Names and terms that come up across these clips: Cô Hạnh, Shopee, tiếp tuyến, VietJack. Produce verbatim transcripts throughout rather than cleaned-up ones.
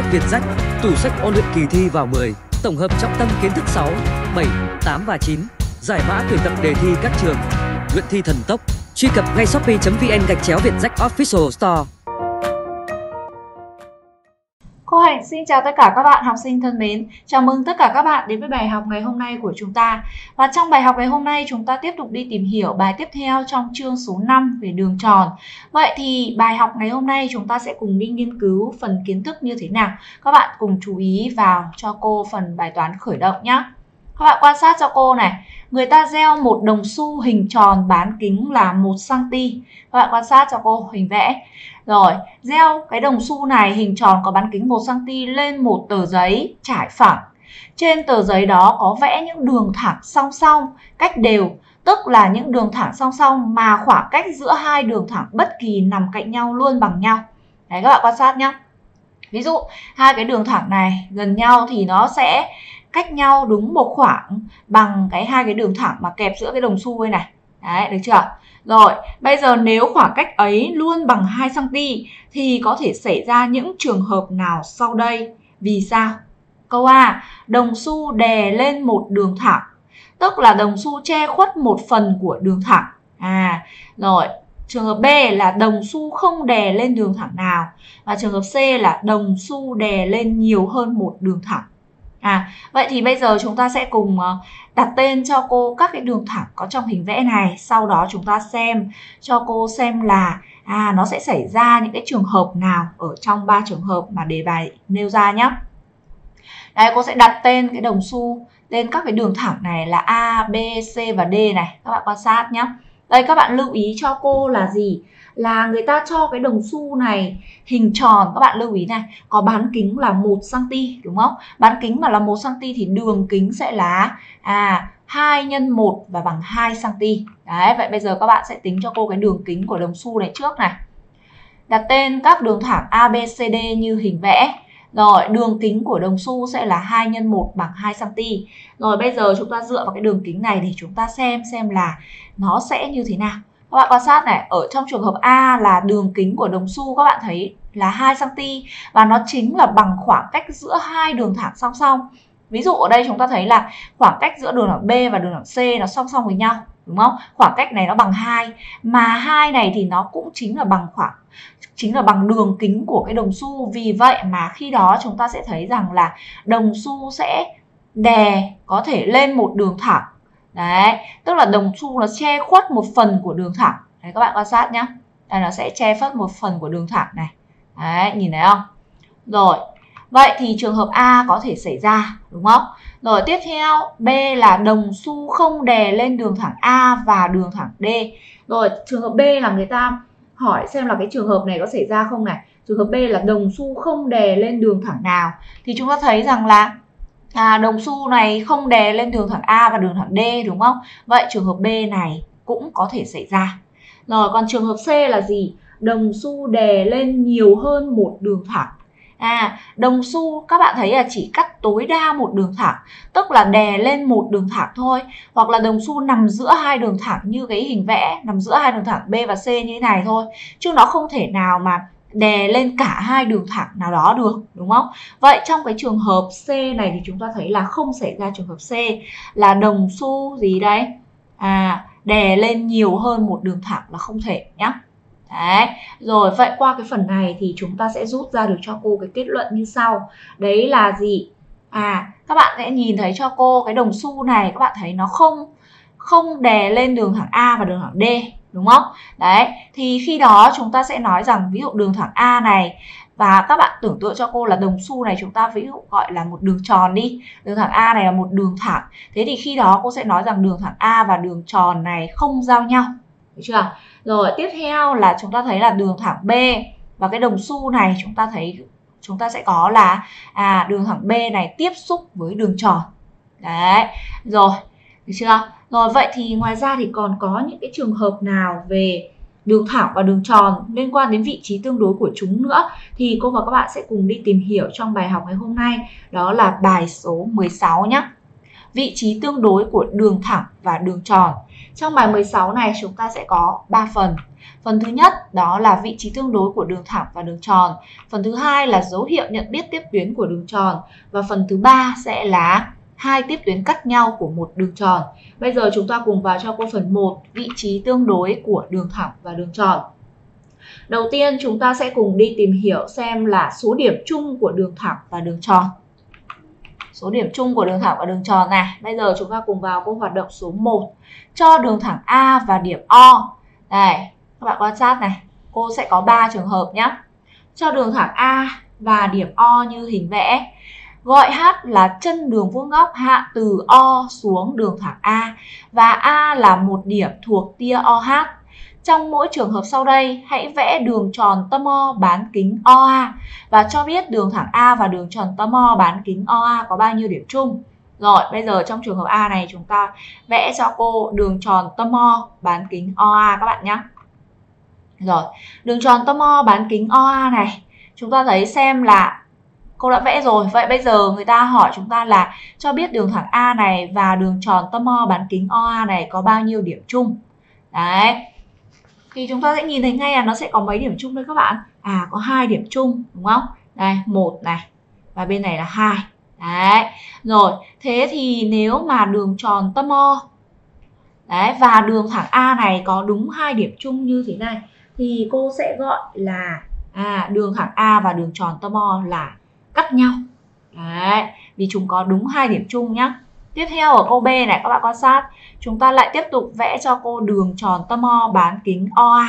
sách VietJack, tủ sách ôn luyện kỳ thi vào mười, tổng hợp trọng tâm kiến thức sáu, bảy, tám và chín, giải mã tuyển tập đề thi các trường, luyện thi thần tốc. Truy cập ngay shopee chấm vn gạch chéo VietJack Official Store. Cô Hạnh xin chào tất cả các bạn học sinh thân mến. Chào mừng tất cả các bạn đến với bài học ngày hôm nay của chúng ta. Và trong bài học ngày hôm nay chúng ta tiếp tục đi tìm hiểu bài tiếp theo trong chương số năm về đường tròn. Vậy thì bài học ngày hôm nay chúng ta sẽ cùng đi nghiên cứu phần kiến thức như thế nào. Các bạn cùng chú ý vào cho cô phần bài toán khởi động nhé. Các bạn quan sát cho cô này. Người ta gieo một đồng xu hình tròn bán kính là một xăng-ti-mét. Các bạn quan sát cho cô hình vẽ. Rồi, gieo cái đồng xu này hình tròn có bán kính một xăng-ti-mét lên một tờ giấy trải phẳng. Trên tờ giấy đó có vẽ những đường thẳng song song, cách đều. Tức là những đường thẳng song song mà khoảng cách giữa hai đường thẳng bất kỳ nằm cạnh nhau luôn bằng nhau. Đấy, các bạn quan sát nhé. Ví dụ, hai cái đường thẳng này gần nhau thì nó sẽ cách nhau đúng một khoảng bằng cái hai cái đường thẳng mà kẹp giữa cái đồng xu này. Đấy, được chưa? Rồi, bây giờ nếu khoảng cách ấy luôn bằng hai xăng-ti-mét thì có thể xảy ra những trường hợp nào sau đây? Vì sao? Câu A, đồng xu đè lên một đường thẳng, tức là đồng xu che khuất một phần của đường thẳng. À, rồi, trường hợp B là đồng xu không đè lên đường thẳng nào. Và trường hợp C là đồng xu đè lên nhiều hơn một đường thẳng. À, vậy thì bây giờ chúng ta sẽ cùng đặt tên cho cô các cái đường thẳng có trong hình vẽ này. Sau đó chúng ta xem cho cô xem là à, nó sẽ xảy ra những cái trường hợp nào ở trong ba trường hợp mà đề bài nêu ra nhé. Đây, cô sẽ đặt tên cái đồng xu, tên các cái đường thẳng này là A, B, C và D này. Các bạn quan sát nhé. Đây, các bạn lưu ý cho cô là gì? Là người ta cho cái đồng xu này hình tròn, các bạn lưu ý này, có bán kính là một xăng-ti-mét, đúng không? Bán kính mà là một xăng-ti-mét thì đường kính sẽ là à, hai nhân một và bằng hai xăng-ti-mét. Đấy, vậy bây giờ các bạn sẽ tính cho cô cái đường kính của đồng xu này trước này. Đặt tên các đường thẳng A, B, C, D như hình vẽ. Rồi, đường kính của đồng xu sẽ là hai nhân một bằng hai xăng-ti-mét. Rồi, bây giờ chúng ta dựa vào cái đường kính này để chúng ta xem xem là nó sẽ như thế nào. Các bạn quan sát này, ở trong trường hợp A là đường kính của đồng xu các bạn thấy là hai xăng-ti-mét và nó chính là bằng khoảng cách giữa hai đường thẳng song song. Ví dụ ở đây chúng ta thấy là khoảng cách giữa đường thẳng B và đường thẳng C nó song song với nhau, đúng không? Khoảng cách này nó bằng hai, mà hai này thì nó cũng chính là bằng khoảng chính là bằng đường kính của cái đồng xu. Vì vậy mà khi đó chúng ta sẽ thấy rằng là đồng xu sẽ đè có thể lên một đường thẳng. Đấy, tức là đồng xu nó che khuất một phần của đường thẳng. Đấy, các bạn quan sát nhé. Đây, nó sẽ che khuất một phần của đường thẳng này. Đấy, nhìn thấy không? Rồi, vậy thì trường hợp A có thể xảy ra, đúng không? Rồi, tiếp theo B là đồng xu không đè lên đường thẳng A và đường thẳng D. Rồi, trường hợp B là người ta hỏi xem là cái trường hợp này có xảy ra không này. Trường hợp B là đồng xu không đè lên đường thẳng nào. Thì chúng ta thấy rằng là à, đồng xu này không đè lên đường thẳng A và đường thẳng D, đúng không? Vậy trường hợp B này cũng có thể xảy ra. Rồi, còn trường hợp C là gì? Đồng xu đè lên nhiều hơn một đường thẳng. À, đồng xu các bạn thấy là chỉ cắt tối đa một đường thẳng, tức là đè lên một đường thẳng thôi. Hoặc là đồng xu nằm giữa hai đường thẳng như cái hình vẽ, nằm giữa hai đường thẳng B và C như thế này thôi. Chứ nó không thể nào mà đè lên cả hai đường thẳng nào đó được, đúng không? Vậy trong cái trường hợp C này thì chúng ta thấy là không xảy ra trường hợp C là đồng xu gì đấy à đè lên nhiều hơn một đường thẳng là không thể nhé. Đấy, rồi vậy qua cái phần này thì chúng ta sẽ rút ra được cho cô cái kết luận như sau. Đấy là gì? À, các bạn sẽ nhìn thấy cho cô cái đồng xu này, các bạn thấy nó không không đè lên đường thẳng A và đường thẳng D, đúng không? Đấy, thì khi đó chúng ta sẽ nói rằng ví dụ đường thẳng A này, và các bạn tưởng tượng cho cô là đồng xu này chúng ta ví dụ gọi là một đường tròn đi. Đường thẳng A này là một đường thẳng. Thế thì khi đó cô sẽ nói rằng đường thẳng A và đường tròn này không giao nhau. Được chưa? Rồi, tiếp theo là chúng ta thấy là đường thẳng B và cái đồng xu này chúng ta thấy chúng ta sẽ có là à đường thẳng B này tiếp xúc với đường tròn. Đấy. Rồi, được chưa? Rồi, vậy thì ngoài ra thì còn có những cái trường hợp nào về đường thẳng và đường tròn liên quan đến vị trí tương đối của chúng nữa thì cô và các bạn sẽ cùng đi tìm hiểu trong bài học ngày hôm nay, đó là bài số mười sáu nhé. vị trí tương đối của đường thẳng và đường tròn. Trong bài mười sáu này chúng ta sẽ có ba phần. Phần thứ nhất đó là vị trí tương đối của đường thẳng và đường tròn. Phần thứ hai là dấu hiệu nhận biết tiếp tuyến của đường tròn. Và phần thứ ba sẽ là hai tiếp tuyến cắt nhau của một đường tròn. Bây giờ chúng ta cùng vào cho cô phần một, vị trí tương đối của đường thẳng và đường tròn. Đầu tiên chúng ta sẽ cùng đi tìm hiểu xem là số điểm chung của đường thẳng và đường tròn. Số điểm chung của đường thẳng và đường tròn này. Bây giờ chúng ta cùng vào câu hoạt động số một. Cho đường thẳng A và điểm O. Đây, các bạn quan sát này. Cô sẽ có ba trường hợp nhé. Cho đường thẳng A và điểm O như hình vẽ. Gọi H là chân đường vuông góc hạ từ O xuống đường thẳng A. Và A là một điểm thuộc tia O H. Trong mỗi trường hợp sau đây, hãy vẽ đường tròn tâm O bán kính O A và cho biết đường thẳng A và đường tròn tâm O bán kính O A có bao nhiêu điểm chung. Rồi, bây giờ trong trường hợp A này chúng ta vẽ cho cô đường tròn tâm O bán kính O A các bạn nhé. Rồi, đường tròn tâm O bán kính O A này, chúng ta thấy xem là cô đã vẽ rồi. Vậy bây giờ người ta hỏi chúng ta là cho biết đường thẳng A này và đường tròn tâm O bán kính O A này có bao nhiêu điểm chung. Đấy. Thì chúng ta sẽ nhìn thấy ngay là nó sẽ có mấy điểm chung đấy các bạn. À, có hai điểm chung đúng không? Đây, một này. Và bên này là hai. Đấy. Rồi, thế thì nếu mà đường tròn tâm O đấy và đường thẳng A này có đúng hai điểm chung như thế này thì cô sẽ gọi là à, đường thẳng A và đường tròn tâm O là cắt nhau. Đấy, vì chúng có đúng hai điểm chung nhá. Tiếp theo ở câu B này các bạn quan sát, chúng ta lại tiếp tục vẽ cho cô đường tròn tâm O bán kính O A.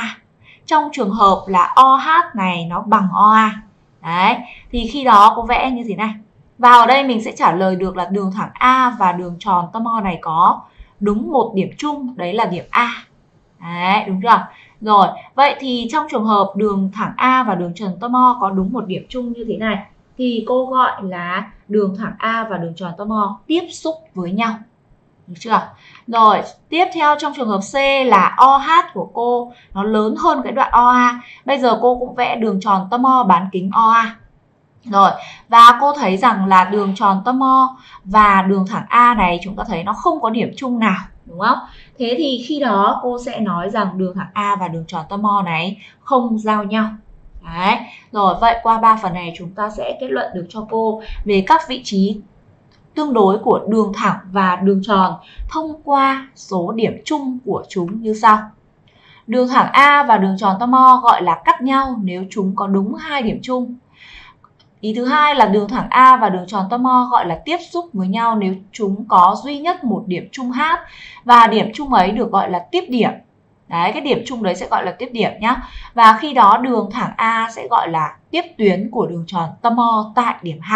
Trong trường hợp là O H này nó bằng O A. Đấy, thì khi đó cô vẽ như thế này. Và ở đây mình sẽ trả lời được là đường thẳng A và đường tròn tâm O này có đúng một điểm chung, đấy là điểm A. Đấy, đúng chưa? Rồi, vậy thì trong trường hợp đường thẳng A và đường tròn tâm O có đúng một điểm chung như thế này thì cô gọi là đường thẳng A và đường tròn tâm O tiếp xúc với nhau. Được chưa? Rồi, tiếp theo trong trường hợp C là O H của cô nó lớn hơn cái đoạn O A. Bây giờ cô cũng vẽ đường tròn tâm O bán kính O A. Rồi, và cô thấy rằng là đường tròn tâm O và đường thẳng A này chúng ta thấy nó không có điểm chung nào, đúng không? Thế thì khi đó cô sẽ nói rằng đường thẳng A và đường tròn tâm O này không giao nhau. Đấy. Rồi, vậy qua ba phần này chúng ta sẽ kết luận được cho cô về các vị trí tương đối của đường thẳng và đường tròn thông qua số điểm chung của chúng như sau. Đường thẳng A và đường tròn tâm O gọi là cắt nhau nếu chúng có đúng hai điểm chung. Ý thứ hai là đường thẳng A và đường tròn tâm O gọi là tiếp xúc với nhau nếu chúng có duy nhất một điểm chung H và điểm chung ấy được gọi là tiếp điểm. Đấy, cái điểm chung đấy sẽ gọi là tiếp điểm nhé. Và khi đó đường thẳng A sẽ gọi là tiếp tuyến của đường tròn tâm O tại điểm H.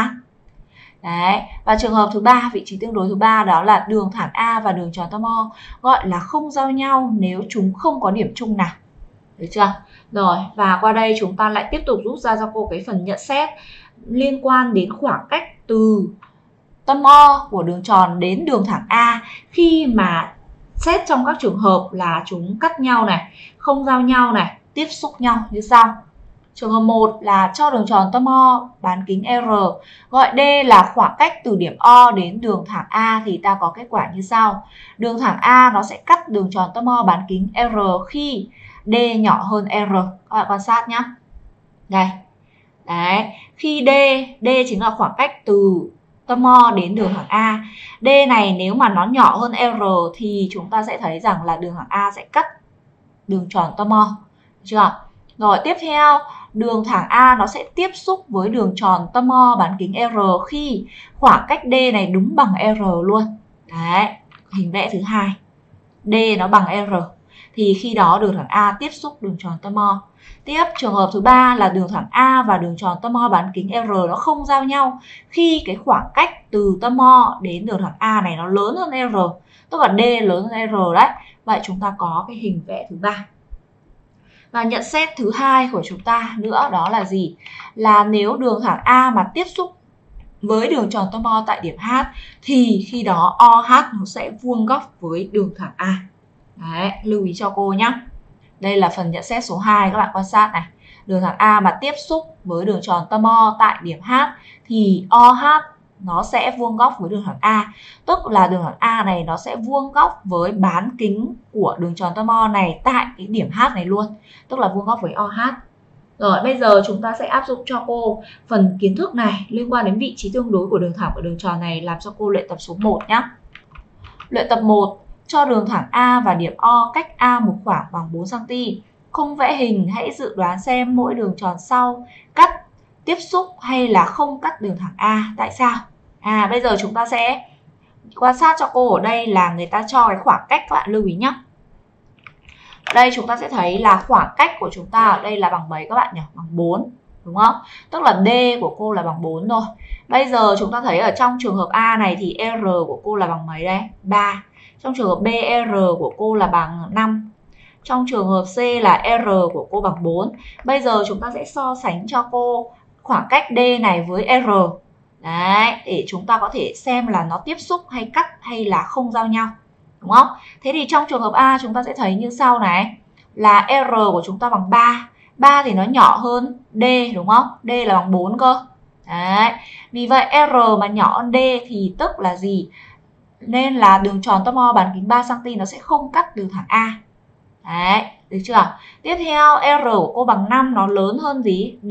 Đấy, và trường hợp thứ ba, vị trí tương đối thứ ba đó là đường thẳng A và đường tròn tâm O gọi là không giao nhau nếu chúng không có điểm chung nào. Được chưa? Rồi, và qua đây chúng ta lại tiếp tục rút ra cho cô cái phần nhận xét liên quan đến khoảng cách từ tâm O của đường tròn đến đường thẳng A khi mà xét trong các trường hợp là chúng cắt nhau này, không giao nhau này, tiếp xúc nhau như sau. Trường hợp một là cho đường tròn tâm O bán kính R, gọi D là khoảng cách từ điểm O đến đường thẳng A thì ta có kết quả như sau. Đường thẳng A nó sẽ cắt đường tròn tâm O bán kính R khi D nhỏ hơn R. Các bạn quan sát nhé. Đây. Đấy. Khi D, D chính là khoảng cách từ tâm O đến đường thẳng A. D này nếu mà nó nhỏ hơn R thì chúng ta sẽ thấy rằng là đường thẳng A sẽ cắt đường tròn tâm O. Được chưa? Rồi tiếp theo, đường thẳng A nó sẽ tiếp xúc với đường tròn tâm O bán kính R khi khoảng cách D này đúng bằng R luôn. Đấy, hình vẽ thứ hai. D nó bằng R. Thì khi đó đường thẳng A tiếp xúc đường tròn tâm O. Tiếp, trường hợp thứ ba là đường thẳng A và đường tròn tâm O bán kính R nó không giao nhau khi cái khoảng cách từ tâm O đến đường thẳng A này nó lớn hơn R, tức là D lớn hơn R đấy. Vậy chúng ta có cái hình vẽ thứ ba. Và nhận xét thứ hai của chúng ta nữa đó là gì? Là nếu đường thẳng A mà tiếp xúc với đường tròn tâm O tại điểm H thì khi đó O H nó sẽ vuông góc với đường thẳng A. Đấy, lưu ý cho cô nhé. Đây là phần nhận xét số hai, các bạn quan sát này. Đường thẳng A mà tiếp xúc với đường tròn tâm O tại điểm H thì O H nó sẽ vuông góc với đường thẳng A. Tức là đường thẳng A này nó sẽ vuông góc với bán kính của đường tròn to mo này tại cái điểm H này luôn, tức là vuông góc với o hát. Rồi bây giờ chúng ta sẽ áp dụng cho cô phần kiến thức này liên quan đến vị trí tương đối của đường thẳng và đường tròn này, làm cho cô luyện tập số một nhé. Luyện tập một, cho đường thẳng A và điểm O cách A một khoảng bằng bốn xăng-ti-mét. Không vẽ hình, hãy dự đoán xem mỗi đường tròn sau cắt tiếp xúc hay là không cắt đường thẳng A. Tại sao? À, bây giờ chúng ta sẽ quan sát cho cô ở đây là người ta cho cái khoảng cách, các bạn lưu ý nhé. Ở đây chúng ta sẽ thấy là khoảng cách của chúng ta ở đây là bằng mấy các bạn nhỉ? Bằng bốn, đúng không? Tức là D của cô là bằng bốn rồi. Bây giờ chúng ta thấy ở trong trường hợp A này thì R của cô là bằng mấy đây? ba. Trong trường hợp B, R của cô là bằng năm. Trong trường hợp C là R của cô bằng bốn. Bây giờ chúng ta sẽ so sánh cho cô khoảng cách D này với R. Đấy, để chúng ta có thể xem là nó tiếp xúc hay cắt hay là không giao nhau, đúng không? Thế thì trong trường hợp A chúng ta sẽ thấy như sau này, là R của chúng ta bằng ba. ba thì nó nhỏ hơn D, đúng không? D là bằng bốn cơ. Đấy, vì vậy R mà nhỏ hơn D thì tức là gì? Nên là đường tròn to mo bán kính ba xăng-ti-mét nó sẽ không cắt đường thẳng A. Đấy, được chưa? Tiếp theo R của cô bằng năm, nó lớn hơn gì? D.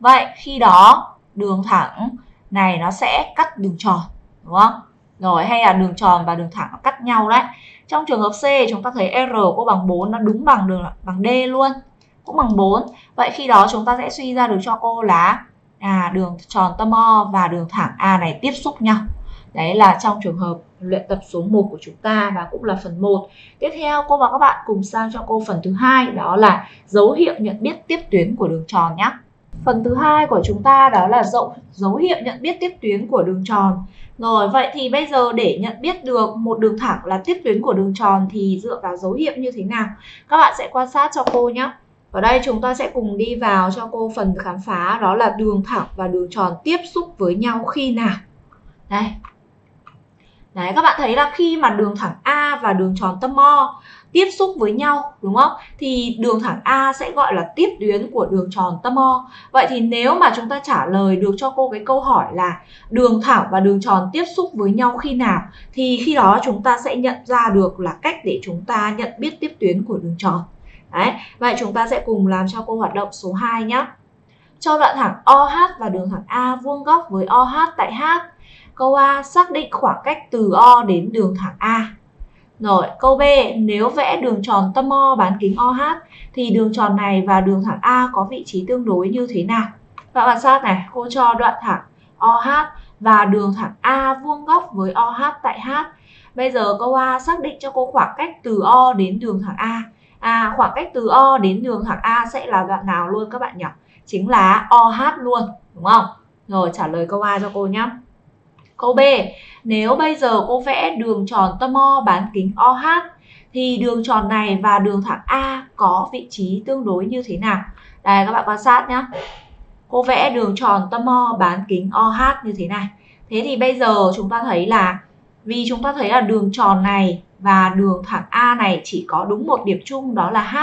Vậy khi đó đường thẳng này nó sẽ cắt đường tròn, đúng không? Rồi, hay là đường tròn và đường thẳng nó cắt nhau đấy. Trong trường hợp C chúng ta thấy R của cô bằng bốn, nó đúng bằng đường bằng D luôn, cũng bằng bốn. Vậy khi đó chúng ta sẽ suy ra được cho cô là à, đường tròn to mo và đường thẳng A này tiếp xúc nhau. Đấy là trong trường hợp luyện tập số một của chúng ta và cũng là phần một. Tiếp theo cô và các bạn cùng sang cho cô phần thứ hai, đó là dấu hiệu nhận biết tiếp tuyến của đường tròn nhé. Phần thứ hai của chúng ta đó là dấu, dấu hiệu nhận biết tiếp tuyến của đường tròn. Rồi, vậy thì bây giờ để nhận biết được một đường thẳng là tiếp tuyến của đường tròn thì dựa vào dấu hiệu như thế nào? Các bạn sẽ quan sát cho cô nhé. Ở đây chúng ta sẽ cùng đi vào cho cô phần khám phá, đó là đường thẳng và đường tròn tiếp xúc với nhau khi nào. Đây. Đấy, các bạn thấy là khi mà đường thẳng A và đường tròn to mo tiếp xúc với nhau, đúng không? Thì đường thẳng A sẽ gọi là tiếp tuyến của đường tròn to mo. Vậy thì nếu mà chúng ta trả lời được cho cô cái câu hỏi là đường thẳng và đường tròn tiếp xúc với nhau khi nào, thì khi đó chúng ta sẽ nhận ra được là cách để chúng ta nhận biết tiếp tuyến của đường tròn. Đấy, vậy chúng ta sẽ cùng làm cho cô hoạt động số hai nhé. Cho đoạn thẳng o hát và đường thẳng A vuông góc với o hát tại H. Câu A, xác định khoảng cách từ O đến đường thẳng A. Rồi, câu B, nếu vẽ đường tròn to mo bán kính o hát thì đường tròn này và đường thẳng A có vị trí tương đối như thế nào? Các bạn sát này, cô cho đoạn thẳng o hát và đường thẳng A vuông góc với o hát tại H. Bây giờ câu A xác định cho cô khoảng cách từ O đến đường thẳng A. À, khoảng cách từ O đến đường thẳng A sẽ là đoạn nào luôn các bạn nhỉ? Chính là o hát luôn, đúng không? Rồi, trả lời câu A cho cô nhé. Câu B, nếu bây giờ cô vẽ đường tròn to mo bán kính o hát thì đường tròn này và đường thẳng A có vị trí tương đối như thế nào? Đây, các bạn quan sát nhé. Cô vẽ đường tròn to mo bán kính o hát như thế này. Thế thì bây giờ chúng ta thấy là vì chúng ta thấy là đường tròn này và đường thẳng A này chỉ có đúng một điểm chung, đó là H.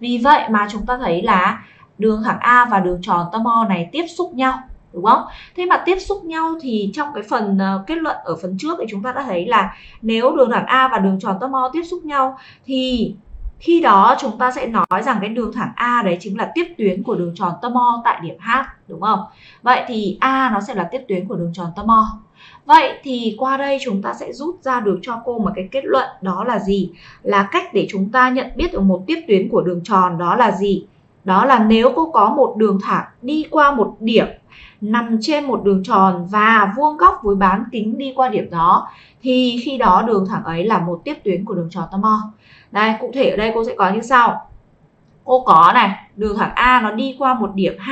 Vì vậy mà chúng ta thấy là đường thẳng A và đường tròn to mo này tiếp xúc nhau, đúng không? Thế mà tiếp xúc nhau thì trong cái phần uh, kết luận ở phần trước thì chúng ta đã thấy là nếu đường thẳng A và đường tròn to mo tiếp xúc nhau thì khi đó chúng ta sẽ nói rằng cái đường thẳng A đấy chính là tiếp tuyến của đường tròn to mo tại điểm H, đúng không? Vậy thì A nó sẽ là tiếp tuyến của đường tròn to mo. Vậy thì qua đây chúng ta sẽ rút ra được cho cô một cái kết luận, đó là gì? Là cách để chúng ta nhận biết được một tiếp tuyến của đường tròn đó là gì? Đó là nếu cô có một đường thẳng đi qua một điểm nằm trên một đường tròn và vuông góc với bán kính đi qua điểm đó thì khi đó đường thẳng ấy là một tiếp tuyến của đường tròn to mo. Đây, cụ thể ở đây cô sẽ có như sau. Cô có này, đường thẳng A nó đi qua một điểm H,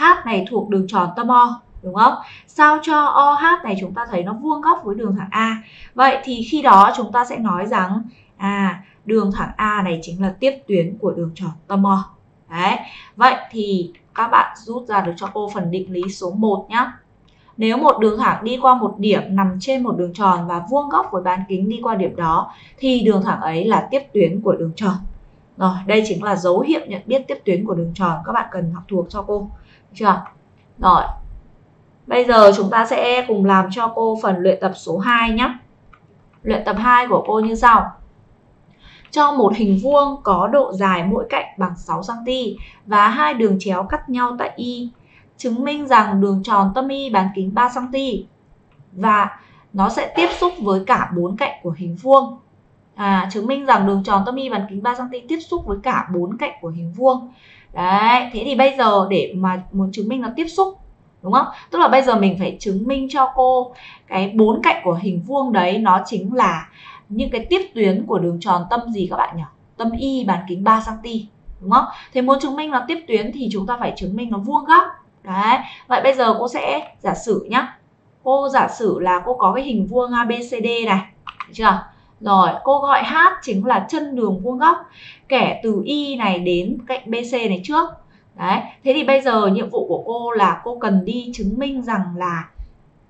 H này thuộc đường tròn to mo, đúng không? Sao cho o hát này chúng ta thấy nó vuông góc với đường thẳng A. Vậy thì khi đó chúng ta sẽ nói rằng à, đường thẳng A này chính là tiếp tuyến của đường tròn to mo. Đấy, vậy thì các bạn rút ra được cho cô phần định lý số một nhé. Nếu một đường thẳng đi qua một điểm nằm trên một đường tròn và vuông góc với bán kính đi qua điểm đó thì đường thẳng ấy là tiếp tuyến của đường tròn. Rồi, đây chính là dấu hiệu nhận biết tiếp tuyến của đường tròn, các bạn cần học thuộc cho cô, được chưa? Rồi, Bây giờ chúng ta sẽ cùng làm cho cô phần luyện tập số hai nhé. Luyện tập hai của cô như sau. Cho một hình vuông có độ dài mỗi cạnh bằng sáu xăng-ti-mét và hai đường chéo cắt nhau tại Y. Chứng minh rằng đường tròn tâm Y bán kính ba xăng-ti-mét và nó sẽ tiếp xúc với cả bốn cạnh của hình vuông. À, chứng minh rằng đường tròn tâm Y bán kính ba xăng-ti-mét tiếp xúc với cả bốn cạnh của hình vuông. Đấy, thế thì bây giờ để mà muốn chứng minh nó tiếp xúc, đúng không? Tức là bây giờ mình phải chứng minh cho cô cái bốn cạnh của hình vuông đấy nó chính là những cái tiếp tuyến của đường tròn tâm gì các bạn nhỉ? Tâm Y bán kính ba xăng-ti-mét, đúng không? Thế muốn chứng minh nó tiếp tuyến thì chúng ta phải chứng minh nó vuông góc. Đấy, vậy bây giờ cô sẽ giả sử nhá. Cô giả sử là cô có cái hình vuông a bê xê đê này, được chưa? Rồi, cô gọi H chính là chân đường vuông góc kẻ từ Y này đến cạnh bê xê này trước. Đấy, thế thì bây giờ nhiệm vụ của cô là cô cần đi chứng minh rằng là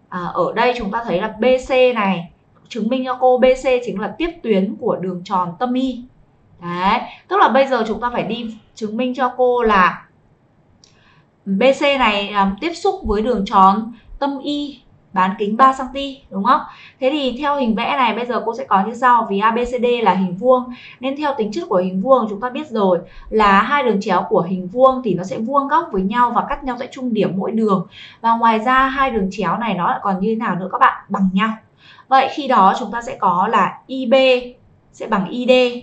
à, ở đây chúng ta thấy là bê xê này, chứng minh cho cô bê xê chính là tiếp tuyến của đường tròn tâm Y. Đấy, tức là bây giờ chúng ta phải đi chứng minh cho cô là bê xê này um, tiếp xúc với đường tròn tâm Y bán kính ba xăng-ti-mét, đúng không? Thế thì theo hình vẽ này bây giờ cô sẽ có như sau. Vì a bê xê đê là hình vuông nên theo tính chất của hình vuông chúng ta biết rồi là hai đường chéo của hình vuông thì nó sẽ vuông góc với nhau và cắt nhau tại trung điểm mỗi đường. Và ngoài ra hai đường chéo này nó lại còn như thế nào nữa các bạn? Bằng nhau. Vậy khi đó chúng ta sẽ có là i bê sẽ bằng i đê,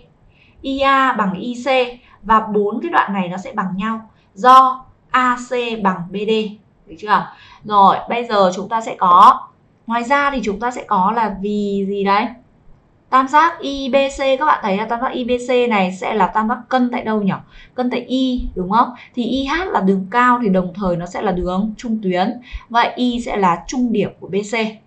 i a bằng i xê và bốn cái đoạn này nó sẽ bằng nhau do a xê bằng bê đê. Được chưa? Rồi, bây giờ chúng ta sẽ có, ngoài ra thì chúng ta sẽ có là vì gì đấy? Tam giác i bê xê, các bạn thấy là tam giác i bê xê này sẽ là tam giác cân tại đâu nhỉ? Cân tại Y, đúng không? Thì i hát là đường cao thì đồng thời nó sẽ là đường trung tuyến. Vậy Y sẽ là trung điểm của bê xê.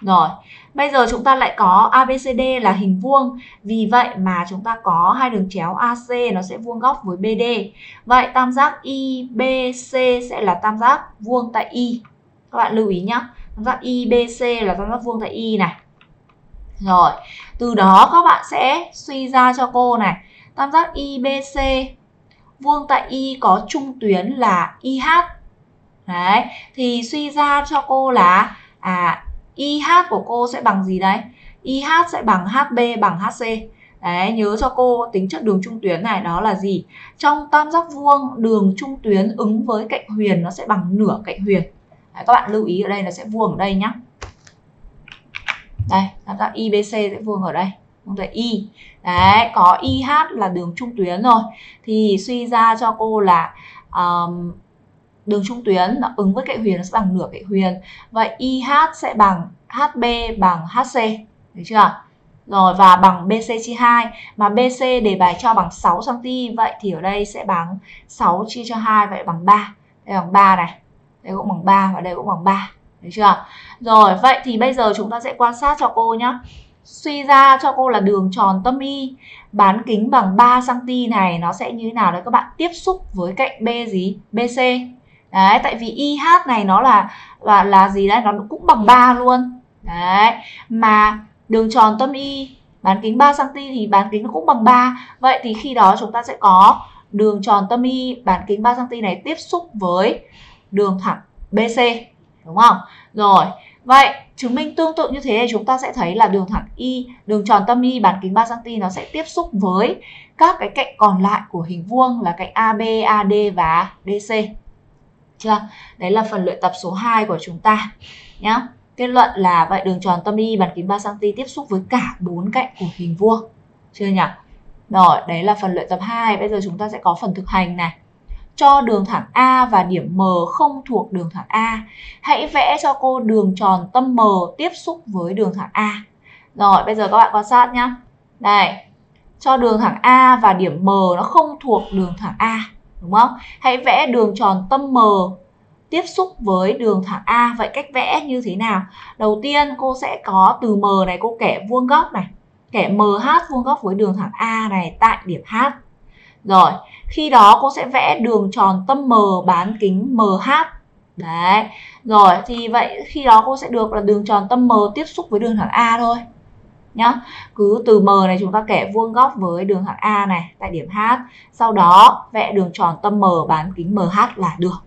Rồi, bây giờ chúng ta lại có a bê xê đê là hình vuông. Vì vậy mà chúng ta có hai đường chéo a xê nó sẽ vuông góc với bê đê. Vậy tam giác i bê xê sẽ là tam giác vuông tại Y. Các bạn lưu ý nhé. Tam giác i bê xê là tam giác vuông tại Y này. Rồi, từ đó các bạn sẽ suy ra cho cô này. Tam giác i bê xê vuông tại Y có trung tuyến là i hát. Đấy, thì suy ra cho cô là à, i hát của cô sẽ bằng gì đấy? i hát sẽ bằng hát bê bằng hát xê. Đấy, nhớ cho cô tính chất đường trung tuyến này đó là gì? Trong tam giác vuông đường trung tuyến ứng với cạnh huyền nó sẽ bằng nửa cạnh huyền. Đấy, các bạn lưu ý ở đây nó sẽ vuông ở đây nhá. Đây, tam giác i bê xê sẽ vuông ở đây, vuông tại Y. Đấy, có i hát là đường trung tuyến rồi. Thì suy ra cho cô là um, đường trung tuyến nó ứng với cạnh huyền nó sẽ bằng nửa cạnh huyền. Vậy i hát sẽ bằng hát bê bằng hát xê, được chưa? Rồi, và bằng bê xê chia hai. Mà bê xê đề bài cho bằng sáu xăng-ti-mét, vậy thì ở đây sẽ bằng sáu chia cho hai, vậy bằng ba. Đây bằng ba này, đây cũng bằng ba và đây cũng bằng ba, được chưa? Rồi, vậy thì bây giờ chúng ta sẽ quan sát cho cô nhé. Suy ra cho cô là đường tròn tâm Y bán kính bằng ba xăng-ti-mét này nó sẽ như thế nào đấy các bạn? Tiếp xúc với cạnh B gì? bê xê. Đấy, tại vì i hát này nó là là là gì đấy, nó cũng bằng ba luôn. Đấy, mà đường tròn tâm Y bán kính ba xăng-ti-mét thì bán kính nó cũng bằng ba. Vậy thì khi đó chúng ta sẽ có đường tròn tâm Y bán kính ba xăng-ti-mét này tiếp xúc với đường thẳng bê xê, đúng không? Rồi, vậy chứng minh tương tự như thế thì chúng ta sẽ thấy là đường thẳng Y, đường tròn tâm Y bán kính ba xăng-ti-mét nó sẽ tiếp xúc với các cái cạnh còn lại của hình vuông là cạnh a bê, a đê và đê xê. Chưa? Đấy là phần luyện tập số hai của chúng ta nhá. Kết luận là vậy đường tròn tâm Y bán kính ba xăng-ti-mét tiếp xúc với cả bốn cạnh của hình vuông. Chưa nhỉ? Rồi, đấy là phần luyện tập hai. Bây giờ chúng ta sẽ có phần thực hành này. Cho đường thẳng A và điểm M không thuộc đường thẳng A. Hãy vẽ cho cô đường tròn tâm M tiếp xúc với đường thẳng A. Rồi, bây giờ các bạn quan sát nhá. Đây. Cho đường thẳng A và điểm M nó không thuộc đường thẳng A, đúng không? Hãy vẽ đường tròn tâm M tiếp xúc với đường thẳng A. Vậy cách vẽ như thế nào? Đầu tiên cô sẽ có từ M này cô kẻ vuông góc này, kẻ em hát vuông góc với đường thẳng A này tại điểm H. Rồi, khi đó cô sẽ vẽ đường tròn tâm M bán kính em hát. Đấy. Rồi, thì vậy khi đó cô sẽ được là đường tròn tâm M tiếp xúc với đường thẳng A thôi nhá. Cứ từ M này chúng ta kẻ vuông góc với đường thẳng A này tại điểm H. Sau đó vẽ đường tròn tâm M bán kính em hát là được.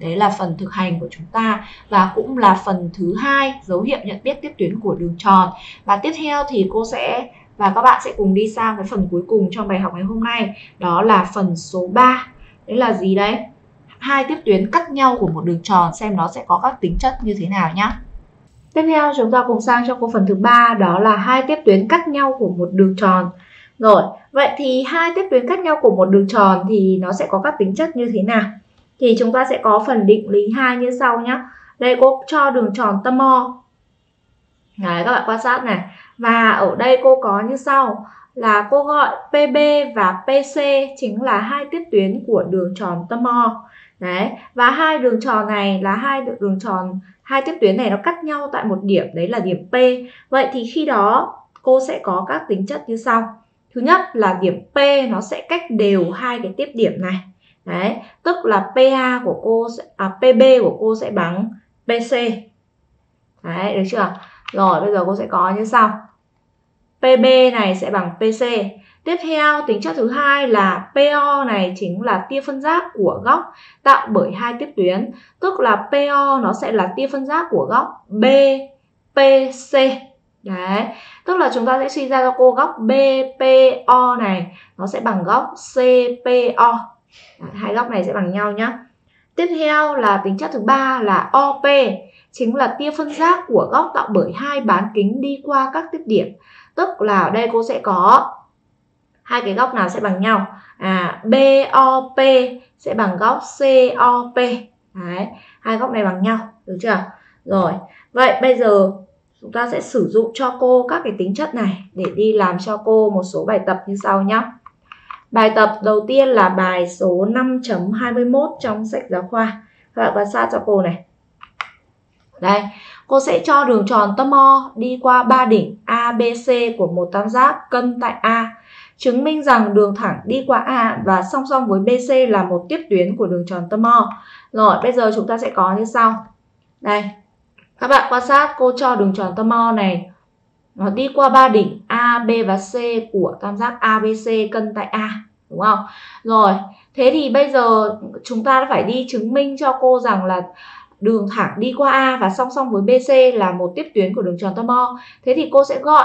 Đấy là phần thực hành của chúng ta và cũng là phần thứ hai, dấu hiệu nhận biết tiếp tuyến của đường tròn. Và tiếp theo thì cô sẽ và các bạn sẽ cùng đi sang cái phần cuối cùng trong bài học ngày hôm nay, đó là phần số ba. Đấy là gì đấy? Hai tiếp tuyến cắt nhau của một đường tròn, xem nó sẽ có các tính chất như thế nào nhé. Tiếp theo chúng ta cùng sang cho cô phần thứ ba, đó là hai tiếp tuyến cắt nhau của một đường tròn. Rồi, vậy thì hai tiếp tuyến cắt nhau của một đường tròn thì nó sẽ có các tính chất như thế nào? Thì chúng ta sẽ có phần định lý hai như sau nhé. Đây cô cho đường tròn tâm O. Đấy, các bạn quan sát này. Và ở đây cô có như sau là cô gọi pê bê và pê xê chính là hai tiếp tuyến của đường tròn tâm O. Đấy, và hai đường tròn này là hai đường tròn hai tiếp tuyến này nó cắt nhau tại một điểm, đấy là điểm P. Vậy thì khi đó cô sẽ có các tính chất như sau. Thứ nhất là điểm P nó sẽ cách đều hai cái tiếp điểm này. Đấy, tức là pê a của cô sẽ, à, pê bê của cô sẽ bằng pê xê. Đấy, được chưa? Rồi, bây giờ cô sẽ có như sau. pê bê này sẽ bằng pê xê. Tiếp theo, tính chất thứ hai là pê o này chính là tia phân giác của góc tạo bởi hai tiếp tuyến, tức là pê o nó sẽ là tia phân giác của góc bê pê xê. Đấy, tức là chúng ta sẽ suy ra cho cô góc bê pê o này nó sẽ bằng góc xê pê o. Hai góc này sẽ bằng nhau nhá. Tiếp theo là tính chất thứ ba là o pê, chính là tia phân giác của góc tạo bởi hai bán kính đi qua các tiếp điểm. Tức là ở đây cô sẽ có hai cái góc nào sẽ bằng nhau? À, bê o pê sẽ bằng góc xê o pê. Đấy, hai góc này bằng nhau, được chưa? Rồi, vậy bây giờ chúng ta sẽ sử dụng cho cô các cái tính chất này để đi làm cho cô một số bài tập như sau nhá. Bài tập đầu tiên là bài số năm chấm hai mươi mốt trong sách giáo khoa. Các bạn quan sát cho cô này. Đây, cô sẽ cho đường tròn tâm O đi qua ba đỉnh A, B, C của một tam giác cân tại A. Chứng minh rằng đường thẳng đi qua A và song song với bê xê là một tiếp tuyến của đường tròn tâm O. Rồi, bây giờ chúng ta sẽ có như sau. Đây, các bạn quan sát cô cho đường tròn tâm O này. Nó đi qua ba đỉnh A, B và C của tam giác a bê xê cân tại A, đúng không? Rồi, thế thì bây giờ chúng ta phải đi chứng minh cho cô rằng là đường thẳng đi qua A và song song với bê xê là một tiếp tuyến của đường tròn tâm O. Thế thì cô sẽ gọi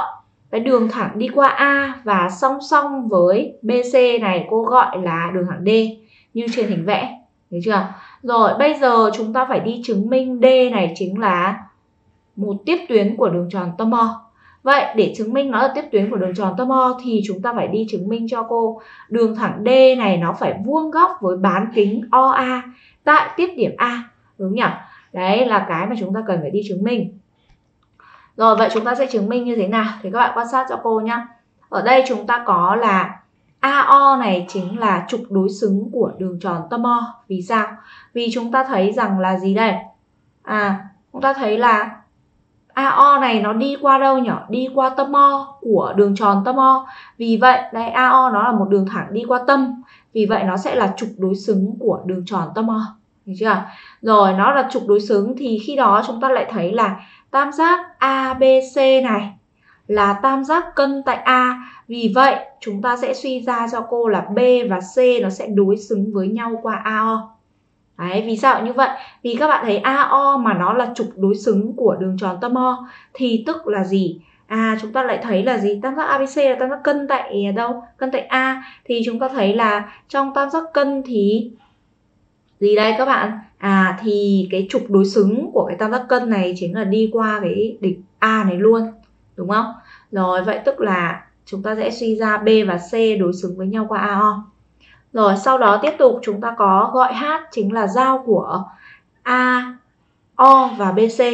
cái đường thẳng đi qua A và song song với bê xê này cô gọi là đường thẳng D như trên hình vẽ, thấy chưa? Rồi, bây giờ chúng ta phải đi chứng minh D này chính là một tiếp tuyến của đường tròn tâm O. Vậy để chứng minh nó là tiếp tuyến của đường tròn tâm O thì chúng ta phải đi chứng minh cho cô đường thẳng D này nó phải vuông góc với bán kính o a tại tiếp điểm A, đúng nhỉ? Đấy là cái mà chúng ta cần phải đi chứng minh. Rồi, vậy chúng ta sẽ chứng minh như thế nào? Thì các bạn quan sát cho cô nhá. Ở đây chúng ta có là a o này chính là trục đối xứng của đường tròn tâm O. Vì sao? Vì chúng ta thấy rằng là gì đây? À, chúng ta thấy là a o này nó đi qua đâu nhỉ? Đi qua tâm O của đường tròn tâm O. Vì vậy, đây a o nó là một đường thẳng đi qua tâm. Vì vậy nó sẽ là trục đối xứng của đường tròn tâm O. Được chưa? Rồi, nó là trục đối xứng thì khi đó chúng ta lại thấy là tam giác a bê xê này là tam giác cân tại A. Vì vậy, chúng ta sẽ suy ra cho cô là B và C nó sẽ đối xứng với nhau qua a o. Đấy, vì sao như vậy? Vì các bạn thấy a o mà nó là trục đối xứng của đường tròn tâm O thì tức là gì? À, chúng ta lại thấy là gì? Tam giác a bê xê là tam giác cân tại đâu? Cân tại A. Thì chúng ta thấy là trong tam giác cân thì gì đây các bạn? À, thì cái trục đối xứng của cái tam giác cân này chính là đi qua cái đỉnh A này luôn, đúng không? Rồi, vậy tức là chúng ta sẽ suy ra B và C đối xứng với nhau qua a o. Rồi, sau đó tiếp tục chúng ta có gọi H chính là giao của A, O và bê xê.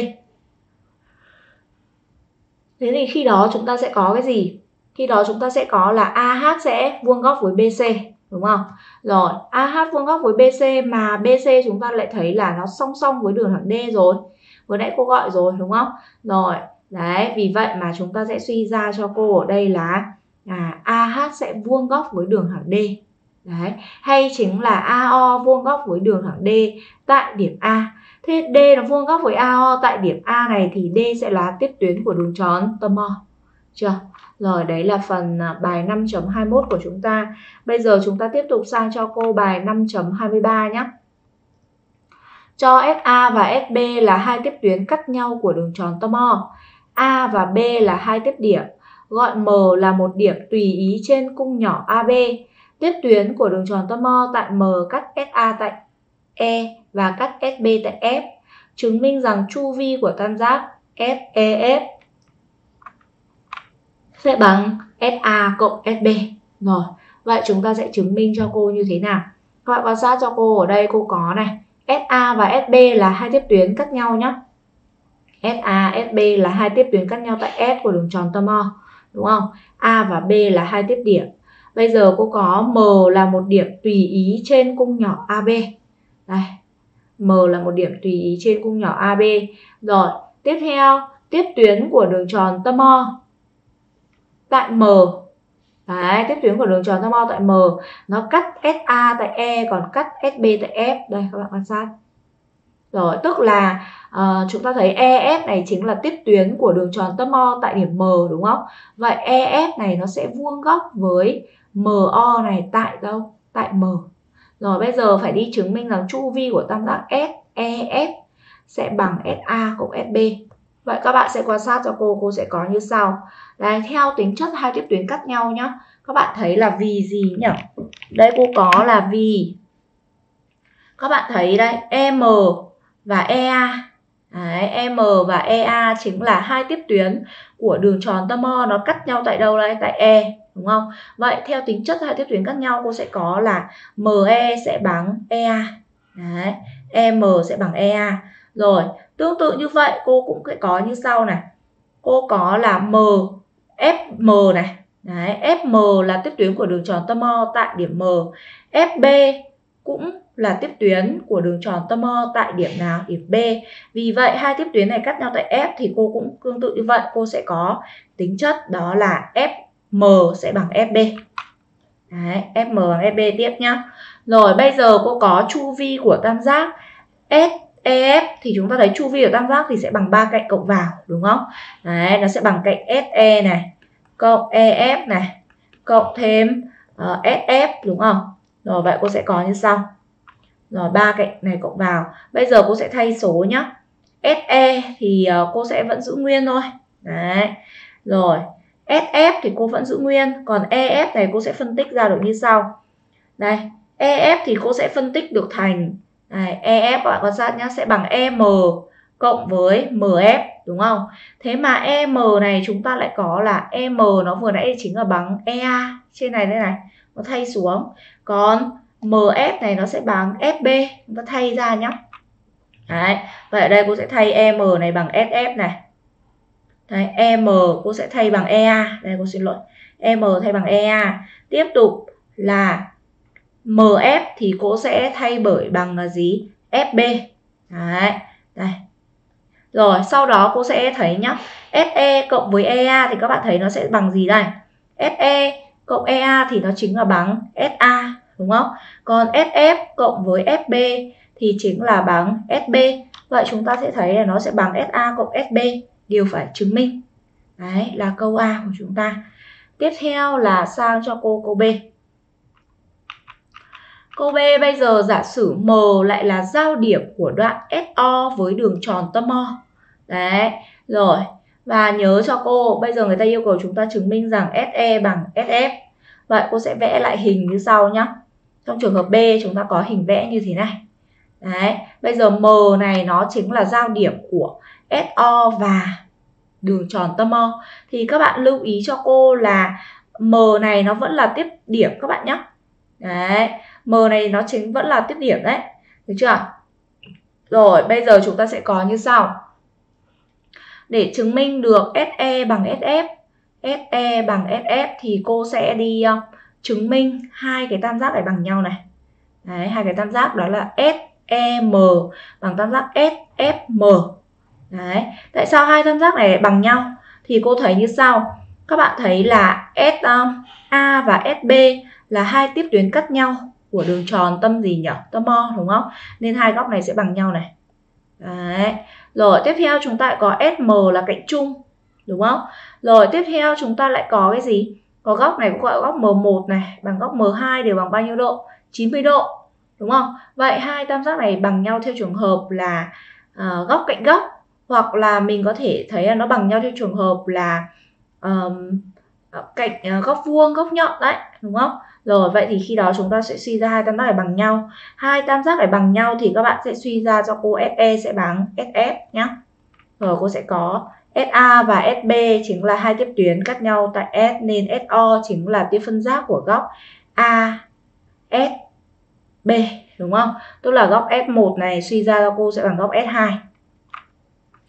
Thế thì khi đó chúng ta sẽ có cái gì? Khi đó chúng ta sẽ có là a hát sẽ vuông góc với bê xê, đúng không? Rồi, a hát vuông góc với bê xê mà bê xê chúng ta lại thấy là nó song song với đường thẳng D rồi. Vừa nãy cô gọi rồi, đúng không? Rồi, đấy, vì vậy mà chúng ta sẽ suy ra cho cô ở đây là à, a hát sẽ vuông góc với đường thẳng D. Đấy, hay chính là a o vuông góc với đường thẳng D tại điểm A. Thế D nó vuông góc với a o tại điểm A này thì D sẽ là tiếp tuyến của đường tròn tâm O. Chưa? Rồi, đấy là phần bài năm chấm hai mươi mốt của chúng ta. Bây giờ chúng ta tiếp tục sang cho cô bài năm chấm hai mươi ba nhé. cho ét a và ét bê là hai tiếp tuyến cắt nhau của đường tròn tơ mo. A và B là hai tiếp điểm, gọi M là một điểm tùy ý trên cung nhỏ a bê. Tiếp tuyến của đường tròn tơ mo tại M cắt ét a tại E và cắt ét bê tại F. Chứng minh rằng chu vi của tam giác ép e ép sẽ bằng ét a cộng ét bê. Rồi, vậy chúng ta sẽ chứng minh cho cô như thế nào? Các bạn quan sát cho cô ở đây, cô có này, ét a và ét bê là hai tiếp tuyến cắt nhau nhé. ét a, ét bê là hai tiếp tuyến cắt nhau tại S của đường tròn tơ mo, đúng không? A và B là hai tiếp điểm. Bây giờ cô có M là một điểm tùy ý trên cung nhỏ a bê. Đây, M là một điểm tùy ý trên cung nhỏ a bê. Rồi, tiếp theo, tiếp tuyến của đường tròn tơ mo tại M. Đấy, tiếp tuyến của đường tròn tơ mo tại M, nó cắt ét a tại E, còn cắt ét bê tại F. Đây, các bạn quan sát. Rồi, tức là uh, chúng ta thấy e ép này chính là tiếp tuyến của đường tròn tơ mo tại điểm M, đúng không? Vậy e ép này nó sẽ vuông góc với em o này tại đâu? Tại M. Rồi, bây giờ phải đi chứng minh rằng chu vi của tam giác ép e ép sẽ bằng ét a cộng ét bê. Vậy các bạn sẽ quan sát cho cô, cô sẽ có như sau. Đấy, theo tính chất hai tiếp tuyến cắt nhau nhá. Các bạn thấy là vì gì nhỉ? Đây cô có là vì. Các bạn thấy đây, em và e a. Đấy, em và e a chính là hai tiếp tuyến của đường tròn tơ mo, nó cắt nhau tại đâu đây? Tại E, đúng không? Vậy theo tính chất hai tiếp tuyến cắt nhau, cô sẽ có là em e sẽ bằng e a. Đấy, em sẽ bằng e a. Rồi, tương tự như vậy cô cũng sẽ có như sau này. Cô có là M, ép em này. Đấy, ép em là tiếp tuyến của đường tròn tơ mo tại điểm M. ép bê cũng là tiếp tuyến của đường tròn tơ mo tại điểm nào? Điểm B. Vì vậy hai tiếp tuyến này cắt nhau tại F thì cô cũng tương tự như vậy, cô sẽ có tính chất đó là ép em sẽ bằng ép bê. Đấy, ép em bằng ép bê tiếp nhá. Rồi bây giờ cô có chu vi của tam giác S e ép thì chúng ta thấy chu vi của tam giác thì sẽ bằng ba cạnh cộng vào, đúng không? Đấy, nó sẽ bằng cạnh ét e này, cộng e ép này, cộng thêm uh, ét ép, đúng không? Rồi, vậy cô sẽ có như sau. Rồi, ba cạnh này cộng vào. Bây giờ cô sẽ thay số nhá. ét e thì uh, cô sẽ vẫn giữ nguyên thôi. Đấy. Rồi, ét ép thì cô vẫn giữ nguyên. Còn e ép này cô sẽ phân tích ra được như sau. Đây, e ép thì cô sẽ phân tích được thành... Đây, e ép các bạn quan sát nhé, sẽ bằng em cộng với em ép, đúng không? Thế mà em này chúng ta lại có là em nó vừa nãy chính là bằng e a trên này đây này, nó thay xuống. Còn em ép này nó sẽ bằng ép bê, chúng ta thay ra nhé. Đấy, vậy ở đây cô sẽ thay em này bằng ét ép này. Đấy, em cô sẽ thay bằng e a, đây cô xin lỗi, em thay bằng e a. Tiếp tục là em ép thì cô sẽ thay bởi bằng là gì? ép bê. Đấy, đây. Rồi, sau đó cô sẽ thấy nhá, ép e cộng với e a thì các bạn thấy nó sẽ bằng gì đây? ép e cộng e a thì nó chính là bằng ét a, đúng không? Còn ép ép cộng với ép bê thì chính là bằng ét bê. Vậy chúng ta sẽ thấy là nó sẽ bằng ét a cộng ét bê, điều phải chứng minh. Đấy, là câu A của chúng ta. Tiếp theo là sang cho cô câu B. Câu B bây giờ giả sử M lại là giao điểm của đoạn ét o với đường tròn tơ mo. Đấy, rồi. Và nhớ cho cô, bây giờ người ta yêu cầu chúng ta chứng minh rằng ét e bằng ét ép. Vậy cô sẽ vẽ lại hình như sau nhé. Trong trường hợp B chúng ta có hình vẽ như thế này. Đấy, bây giờ M này nó chính là giao điểm của ét o và đường tròn tơ mo. Thì các bạn lưu ý cho cô là M này nó vẫn là tiếp điểm các bạn nhé. Đấy, M này nó chính vẫn là tiếp điểm đấy, được chưa? Rồi, bây giờ chúng ta sẽ có như sau. Để chứng minh được SE bằng SF, SE bằng SF thì cô sẽ đi uh, chứng minh hai cái tam giác này bằng nhau này. Đấy, hai cái tam giác đó là ét e em bằng tam giác ét ép em. Đấy, tại sao hai tam giác này bằng nhau? Thì cô thấy như sau. Các bạn thấy là ét a và ét bê là hai tiếp tuyến cắt nhau của đường tròn tâm gì nhỉ? Tơ mo, đúng không? Nên hai góc này sẽ bằng nhau này. Đấy. Rồi tiếp theo chúng ta lại có ét em là cạnh chung, đúng không? Rồi tiếp theo chúng ta lại có cái gì? Có góc này cũng gọi góc em một này, bằng góc em hai đều bằng bao nhiêu độ? chín mươi độ. đúng không? Vậy hai tam giác này bằng nhau theo trường hợp là uh, góc cạnh góc, hoặc là mình có thể thấy là nó bằng nhau theo trường hợp là um, cạnh uh, góc vuông, góc nhọn đấy, đúng không? Rồi, vậy thì khi đó chúng ta sẽ suy ra hai tam giác này bằng nhau. Hai tam giác này bằng nhau thì các bạn sẽ suy ra cho cô ét e sẽ bằng ét ép nhé. Rồi cô sẽ có ét a và ét bê chính là hai tiếp tuyến cắt nhau tại S, nên ét o chính là tiếp phân giác của góc a ét bê, đúng không? Tức là góc ép một này suy ra cho cô sẽ bằng góc ét hai.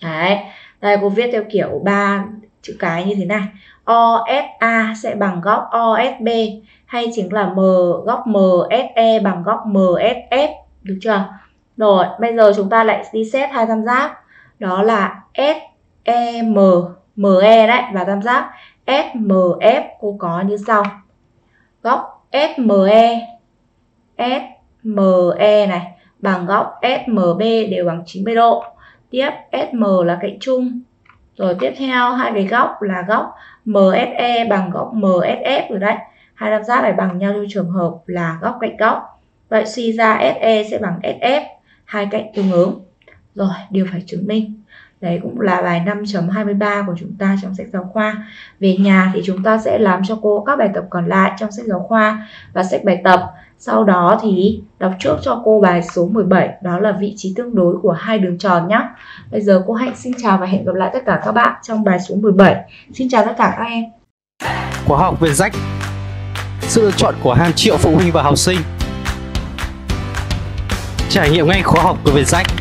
Đấy, đây cô viết theo kiểu ba chữ cái như thế này. o ét a sẽ bằng góc o ét bê, hay chính là M, góc em ét e bằng góc em ét ép, được chưa? Rồi, bây giờ chúng ta lại đi xét hai tam giác, đó là ét e em, em e đấy, và tam giác ép em ép cô có như sau. Góc ép em e, ép em e này bằng góc ép em bê đều bằng chín mươi độ. Tiếp ét em là cạnh chung. Rồi tiếp theo hai cái góc là góc em ét e bằng góc em ét ép rồi đấy. Hai tam giác này bằng nhau theo trường hợp là góc cạnh góc. Vậy suy ra ét e sẽ bằng ét ép, hai cạnh tương ứng. Rồi, điều phải chứng minh. Đấy cũng là bài năm chấm hai mươi ba của chúng ta trong sách giáo khoa. Về nhà thì chúng ta sẽ làm cho cô các bài tập còn lại trong sách giáo khoa và sách bài tập. Sau đó thì đọc trước cho cô bài số mười bảy, đó là vị trí tương đối của hai đường tròn nhé. Bây giờ cô Hạnh xin chào và hẹn gặp lại tất cả các bạn trong bài số mười bảy. Xin chào tất cả các em. Khóa học VietJack, sự lựa chọn của hàng triệu phụ huynh và học sinh. Trải nghiệm ngay khóa học của VietJack.